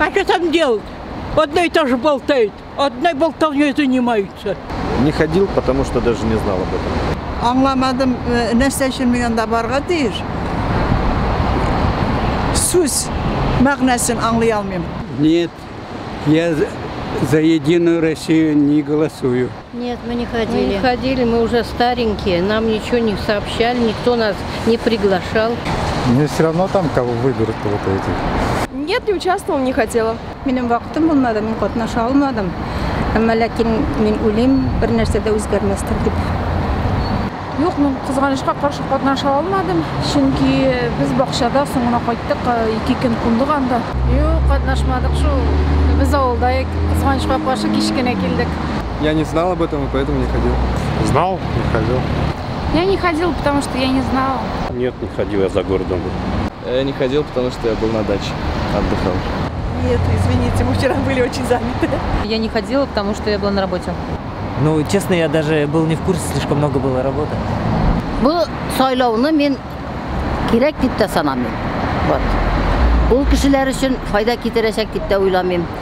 А что там делать? Одно и то же болтают, одной болтовней занимаются. Не ходил, потому что даже не знал об этом. Аңламадым, нәрсе шілмегенде барға дейір. Сөз мағынасын аңлай алмаймын. Нет, я за Единую Россию не голосую. Нет, мы не ходили. Мы не ходили, мы уже старенькие, нам ничего не сообщали, никто нас не приглашал. Мне все равно там кого выберут вот эти. Нет, не участвовал, не хотела. Менің вақытым болмады, мен қатынаша алмадым. Амма ләкин мен өлем, бір нәрседе өзгерместір деп. Жоқ, мен қызғанышқа қаршы қатынаша алмадым. Шынки біз бақшада соңына қайттық, екі күн күндік анда. Жоқ, қатынашмадық шу. Біз ауылдайық, қызғанышқа қаршы кешкене келдік. Я не знал об этом, и поэтому не ходил. Знал, не ходил. Я не ходил, потому что я не знала. Нет, не ходил, я за городом был. Я не ходил, потому что я был на даче, отдыхал. Нет, извините, мы вчера были очень заняты. Я не ходила, потому что я была на работе. Ну, честно, я даже был не в курсе, слишком много было работы. Был сайлауны мен керек деп санамын. Вот. Ол кишилер үшін файда кетересек деп ойламаймын.